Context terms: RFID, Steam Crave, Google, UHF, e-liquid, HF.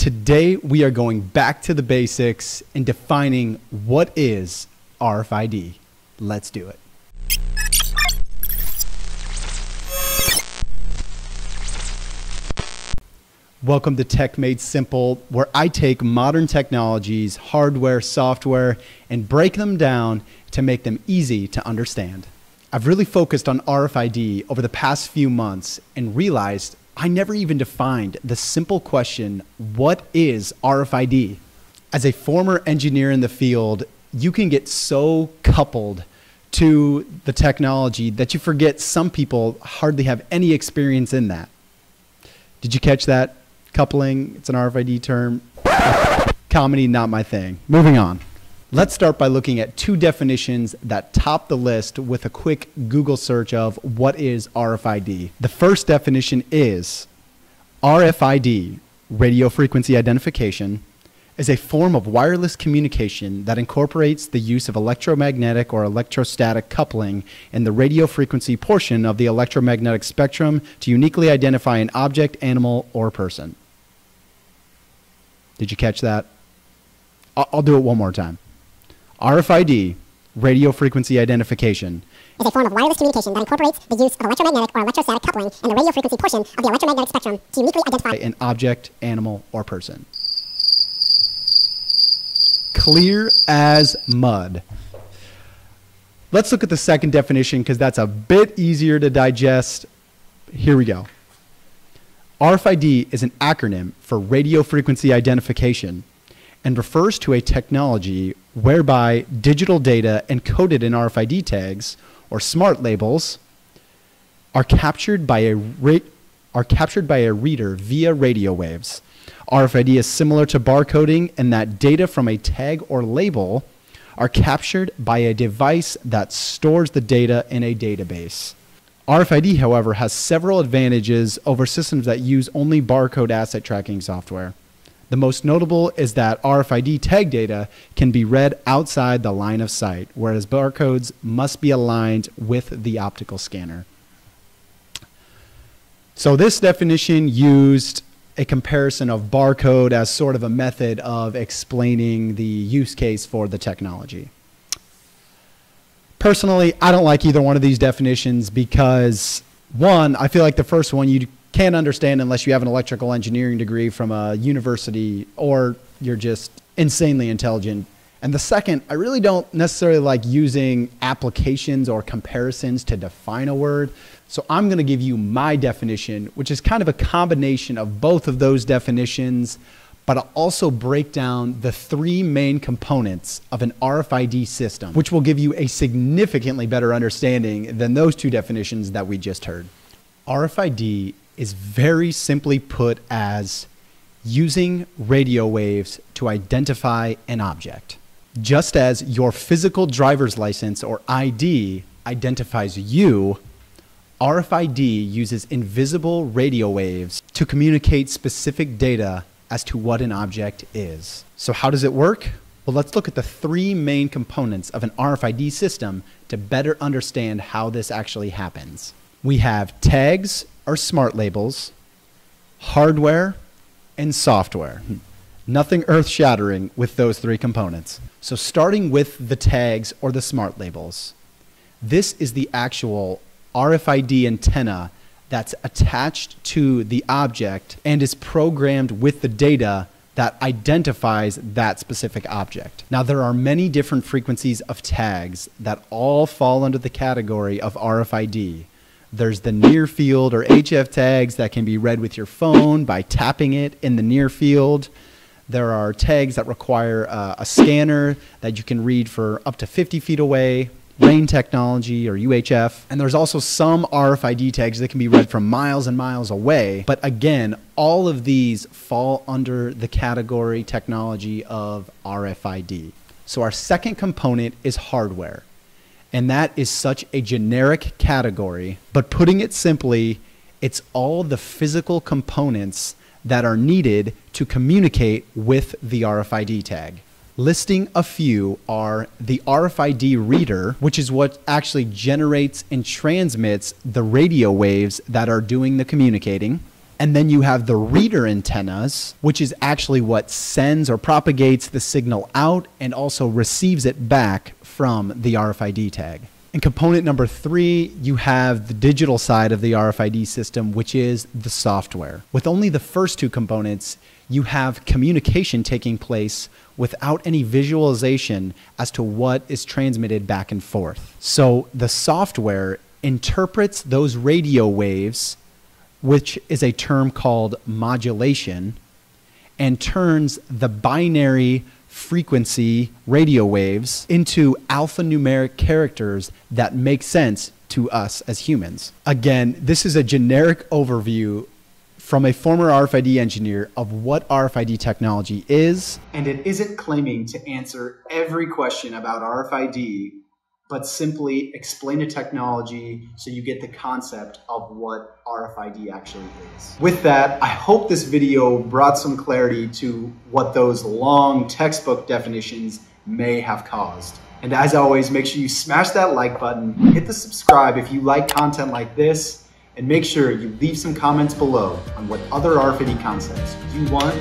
Today, we are going back to the basics and defining what is RFID. Let's do it. Welcome to Tech Made Simple, where I take modern technologies, hardware, software, and break them down to make them easy to understand. I've really focused on RFID over the past few months and realized I never even defined the simple question, what is RFID? As a former engineer in the field, you can get so coupled to the technology that you forget some people hardly have any experience in that. Did you catch that? Coupling, it's an RFID term. Comedy, not my thing. Moving on. Let's start by looking at two definitions that top the list with a quick Google search of what is RFID. The first definition is RFID, radio frequency identification, is a form of wireless communication that incorporates the use of electromagnetic or electrostatic coupling in the radio frequency portion of the electromagnetic spectrum to uniquely identify an object, animal, or person. Did you catch that? I'll do it one more time. RFID, radio frequency identification, is a form of wireless communication that incorporates the use of electromagnetic or electrostatic coupling and the radio frequency portion of the electromagnetic spectrum to uniquely identify an object, animal, or person. Clear as mud. Let's look at the second definition because that's a bit easier to digest. Here we go. RFID is an acronym for radio frequency identification and refers to a technology whereby digital data encoded in RFID tags or smart labels are captured by a reader via radio waves. RFID is similar to barcoding in that data from a tag or label are captured by a device that stores the data in a database. RFID, however, has several advantages over systems that use only barcode asset tracking software. The most notable is that RFID tag data can be read outside the line of sight, whereas barcodes must be aligned with the optical scanner. So this definition used a comparison of barcode as sort of a method of explaining the use case for the technology. Personally, I don't like either one of these definitions because, one, I feel like the first one you can't understand unless you have an electrical engineering degree from a university or you're just insanely intelligent. And the second, I really don't necessarily like using applications or comparisons to define a word. So I'm going to give you my definition, which is kind of a combination of both of those definitions, but I'll also break down the three main components of an RFID system, which will give you a significantly better understanding than those two definitions that we just heard. RFID is very simply put as using radio waves to identify an object. Just as your physical driver's license or ID identifies you, RFID uses invisible radio waves to communicate specific data as to what an object is. So how does it work? Well, let's look at the three main components of an RFID system to better understand how this actually happens. We have tags or smart labels, hardware, and software. Nothing earth-shattering with those three components. So starting with the tags or the smart labels, this is the actual RFID antenna that's attached to the object and is programmed with the data that identifies that specific object. Now, there are many different frequencies of tags that all fall under the category of RFID. There's the near field or HF tags that can be read with your phone by tapping it in the near field. There are tags that require a scanner that you can read for up to 50 feet away, RAIN technology or UHF. And there's also some RFID tags that can be read from miles and miles away. But again, all of these fall under the category technology of RFID. So our second component is hardware. And that is such a generic category, but putting it simply, it's all the physical components that are needed to communicate with the RFID tag. Listing a few are the RFID reader, which is what actually generates and transmits the radio waves that are doing the communicating. And then you have the reader antennas, which is actually what sends or propagates the signal out and also receives it back from the RFID tag. And component number three, you have the digital side of the RFID system, which is the software. With only the first two components, you have communication taking place without any visualization as to what is transmitted back and forth. So the software interprets those radio waves, which is a term called modulation, and turns the binary frequency radio waves into alphanumeric characters that make sense to us as humans. Again, this is a generic overview from a former RFID engineer of what RFID technology is. And it isn't claiming to answer every question about RFID, but simply explain a technology so you get the concept of what RFID actually is. With that, I hope this video brought some clarity to what those long textbook definitions may have caused. And as always, make sure you smash that like button, hit the subscribe if you like content like this, and make sure you leave some comments below on what other RFID concepts you want